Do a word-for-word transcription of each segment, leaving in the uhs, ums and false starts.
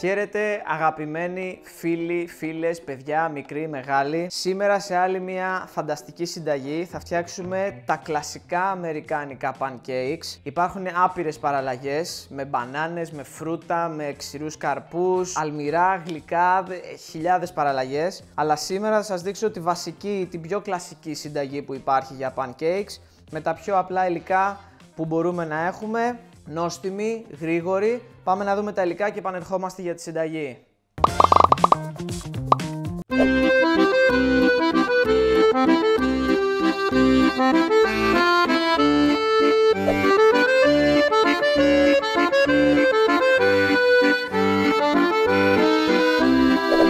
Χαίρετε αγαπημένοι φίλοι, φίλες, παιδιά, μικροί, μεγάλοι. Σήμερα σε άλλη μια φανταστική συνταγή θα φτιάξουμε τα κλασικά αμερικάνικα pancakes. Υπάρχουν άπειρες παραλλαγές με μπανάνες, με φρούτα, με ξηρούς καρπούς, αλμυρά, γλυκά, χιλιάδες παραλλαγές. Αλλά σήμερα θα σας δείξω τη βασική, την πιο κλασική συνταγή που υπάρχει για pancakes με τα πιο απλά υλικά που μπορούμε να έχουμε. Νόστιμη, γρήγορη. Πάμε να δούμε τα υλικά και επανερχόμαστε για τη συνταγή.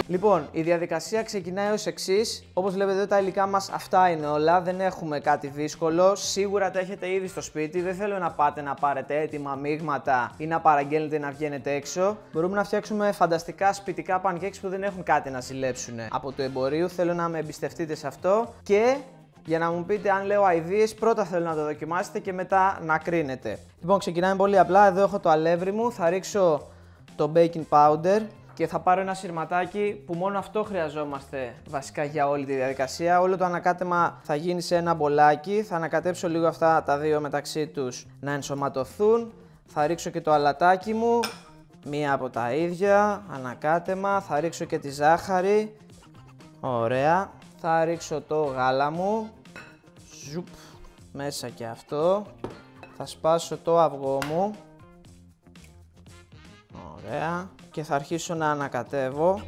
Λοιπόν, η διαδικασία ξεκινάει ως εξής. Όπως βλέπετε εδώ τα υλικά μας αυτά είναι όλα, δεν έχουμε κάτι δύσκολο. Σίγουρα τα έχετε ήδη στο σπίτι, δεν θέλω να πάτε να πάρετε έτοιμα μείγματα ή να παραγγέλνετε να βγαίνετε έξω. Μπορούμε να φτιάξουμε φανταστικά σπιτικά pancakes που δεν έχουν κάτι να ζηλέψουν από το εμπορίο. Θέλω να με εμπιστευτείτε σε αυτό και για να μου πείτε αν λέω ideas, πρώτα θέλω να το δοκιμάσετε και μετά να κρίνετε. Λοιπόν, ξεκινάμε πολύ απλά. Εδώ έχω το αλεύρι μου, θα ρίξω το baking powder. Και θα πάρω ένα συρματάκι που μόνο αυτό χρειαζόμαστε βασικά για όλη τη διαδικασία. Όλο το ανακάτεμα θα γίνει σε ένα μπολάκι. Θα ανακατέψω λίγο αυτά τα δύο μεταξύ τους να ενσωματωθούν. Θα ρίξω και το αλατάκι μου, μία από τα ίδια, ανακάτεμα. Θα ρίξω και τη ζάχαρη, ωραία. Θα ρίξω το γάλα μου, ζουπ, μέσα και αυτό. Θα σπάσω το αυγό μου, ωραία. Και θα αρχίσω να ανακατεύω.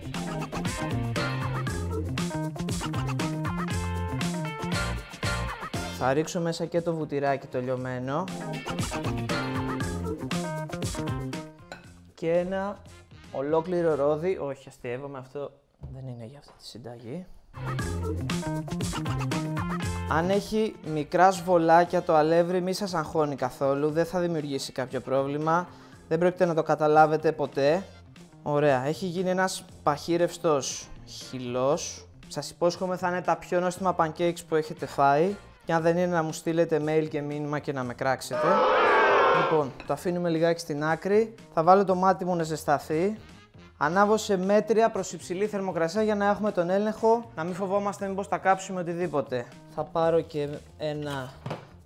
Θα ρίξω μέσα και το βουτυράκι το λιωμένο. Και ένα ολόκληρο ρόδι, όχι αστείευομαι, αυτό δεν είναι για αυτή τη συνταγή. Αν έχει μικρά σβολάκια το αλεύρι μη σας αγχώνει καθόλου, δεν θα δημιουργήσει κάποιο πρόβλημα, δεν πρόκειται να το καταλάβετε ποτέ. Ωραία, έχει γίνει ένας παχύρευστος χυλός. Σας υπόσχομαι θα είναι τα πιο νόστιμα pancakes που έχετε φάει. Και αν δεν είναι να μου στείλετε mail και μήνυμα και να με κράξετε. Λοιπόν, το αφήνουμε λιγάκι στην άκρη. Θα βάλω το μάτι μου να ζεσταθεί. Ανάβω σε μέτρια προς υψηλή θερμοκρασία για να έχουμε τον έλεγχο. Να μην φοβόμαστε μήπως τα κάψουμε οτιδήποτε. Θα πάρω και ένα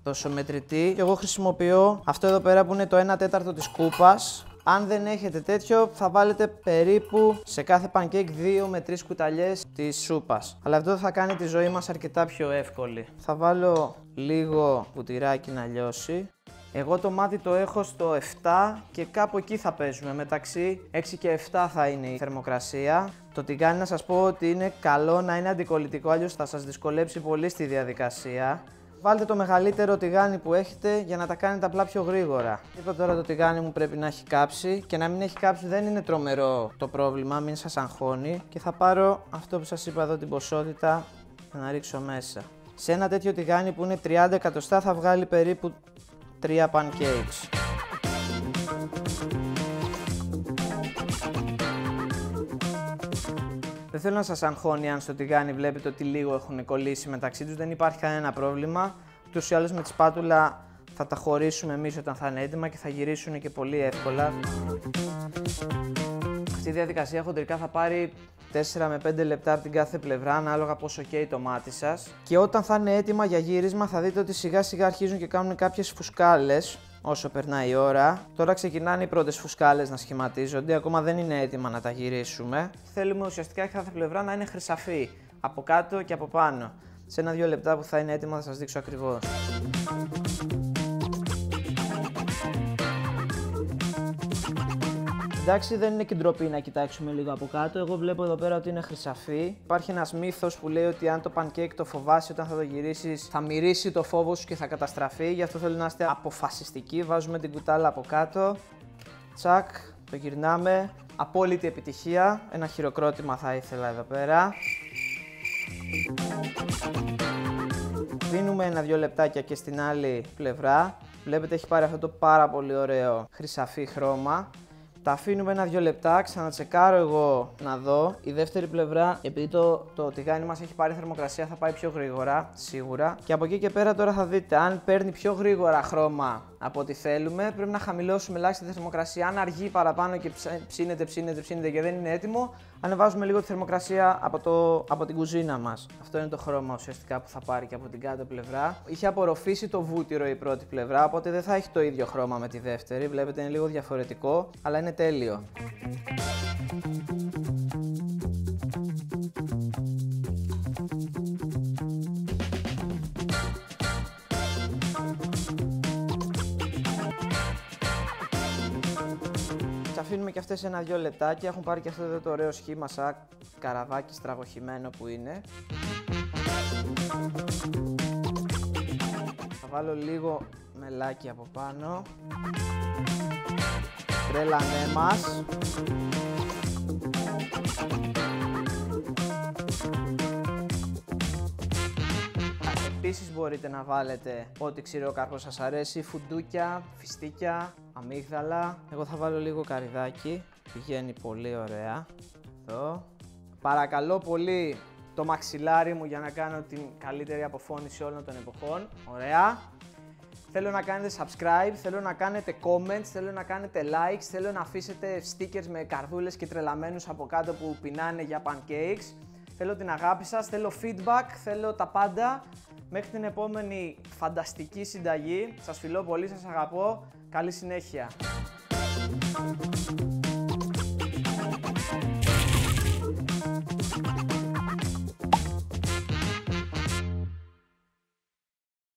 δοσομετρητή. Και εγώ χρησιμοποιώ αυτό εδώ πέρα που είναι το ένα τέταρτο της κούπας. Αν δεν έχετε τέτοιο, θα βάλετε περίπου σε κάθε pancake δύο με τρεις κουταλιές της σούπας. Αλλά αυτό θα κάνει τη ζωή μας αρκετά πιο εύκολη. Θα βάλω λίγο βουτυράκι να λιώσει. Εγώ το μάτι το έχω στο επτά και κάπου εκεί θα παίζουμε. Μεταξύ έξι και επτά θα είναι η θερμοκρασία. Το τηγάνι να σας πω ότι είναι καλό να είναι αντικολλητικό, αλλιώς θα σας δυσκολέψει πολύ στη διαδικασία. Βάλτε το μεγαλύτερο τηγάνι που έχετε για να τα κάνετε απλά πιο γρήγορα. Είπα τώρα το τηγάνι μου πρέπει να έχει κάψει και να μην έχει κάψει δεν είναι τρομερό το πρόβλημα, μην σας αγχώνει. Και θα πάρω αυτό που σας είπα εδώ την ποσότητα να ρίξω μέσα. Σε ένα τέτοιο τηγάνι που είναι τριάντα εκατοστά θα βγάλει περίπου τρία pancakes. Δεν θέλω να σας αγχώνει αν στο τηγάνι βλέπετε ότι λίγο έχουν κολλήσει μεταξύ τους, δεν υπάρχει κανένα πρόβλημα. Τους ή άλλως με τη σπάτουλα θα τα χωρίσουμε εμείς όταν θα είναι έτοιμα και θα γυρίσουν και πολύ εύκολα. Αυτή η διαδικασία χοντρικά θα πάρει τέσσερα με πέντε λεπτά από την κάθε πλευρά, ανάλογα πόσο καίει το μάτι σας. Και όταν θα είναι έτοιμα για γύρισμα θα δείτε ότι σιγά σιγά αρχίζουν και κάνουν κάποιες φουσκάλες. Όσο περνάει η ώρα, τώρα ξεκινάνε οι πρώτες φουσκάλες να σχηματίζονται, ακόμα δεν είναι έτοιμα να τα γυρίσουμε. Θέλουμε ουσιαστικά κάθε πλευρά να είναι χρυσαφή, από κάτω και από πάνω. Σε ένα-δύο λεπτά που θα είναι έτοιμα θα σας δείξω ακριβώς. Εντάξει, δεν είναι και ντροπή να κοιτάξουμε λίγο από κάτω. Εγώ βλέπω εδώ πέρα ότι είναι χρυσαφή. Υπάρχει ένας μύθος που λέει ότι αν το pancake το φοβάσει όταν θα το γυρίσεις, θα μυρίσει το φόβο σου και θα καταστραφεί. Γι' αυτό θέλω να είστε αποφασιστικοί. Βάζουμε την κουτάλα από κάτω. Τσακ, το γυρνάμε. Απόλυτη επιτυχία. Ένα χειροκρότημα θα ήθελα εδώ πέρα. Δίνουμε ένα-δύο λεπτάκια και στην άλλη πλευρά. Βλέπετε έχει πάρει αυτό το πάρα πολύ ωραίο χρυσαφή χρώμα. Τα αφήνουμε ένα-δύο λεπτά, ξανατσεκάρω εγώ να δω. Η δεύτερη πλευρά, επειδή το, το τηγάνι μας έχει πάρει θερμοκρασία, θα πάει πιο γρήγορα, σίγουρα. Και από εκεί και πέρα τώρα θα δείτε, αν παίρνει πιο γρήγορα χρώμα από ό,τι θέλουμε. Πρέπει να χαμηλώσουμε ελάχιστα τη θερμοκρασία. Αν αργεί παραπάνω και ψήνεται, ψήνεται, ψήνεται και δεν είναι έτοιμο, ανεβάζουμε λίγο τη θερμοκρασία από, το, από την κουζίνα μας. Αυτό είναι το χρώμα ουσιαστικά που θα πάρει και από την κάτω πλευρά. Είχε απορροφήσει το βούτυρο η πρώτη πλευρά, οπότε δεν θα έχει το ίδιο χρώμα με τη δεύτερη. Βλέπετε, είναι λίγο διαφορετικό, αλλά είναι τέλειο. Αφήνουμε και αυτές ένα-δυο λεπτάκια, έχουν πάρει και αυτό εδώ το ωραίο σχήμα σαν καραβάκι στραγωχημένο που είναι. Θα βάλω λίγο μελάκι από πάνω. Τρέλανέ μας. Επίσης μπορείτε να βάλετε ό,τι ξηρό κάρπο σας αρέσει, φουντούκια, φιστίκια, αμύγδαλα. Εγώ θα βάλω λίγο καρυδάκι, πηγαίνει πολύ ωραία. Εδώ. Παρακαλώ πολύ το μαξιλάρι μου για να κάνω την καλύτερη αποφώνηση όλων των εποχών. Ωραία. Θέλω να κάνετε subscribe, θέλω να κάνετε comments, θέλω να κάνετε likes, θέλω να αφήσετε stickers με καρδούλες και τρελαμένους από κάτω που πεινάνε για pancakes. Θέλω την αγάπη σας, θέλω feedback, θέλω τα πάντα. Μέχρι την επόμενη φανταστική συνταγή, σας φιλώ πολύ, σας αγαπώ, καλή συνέχεια.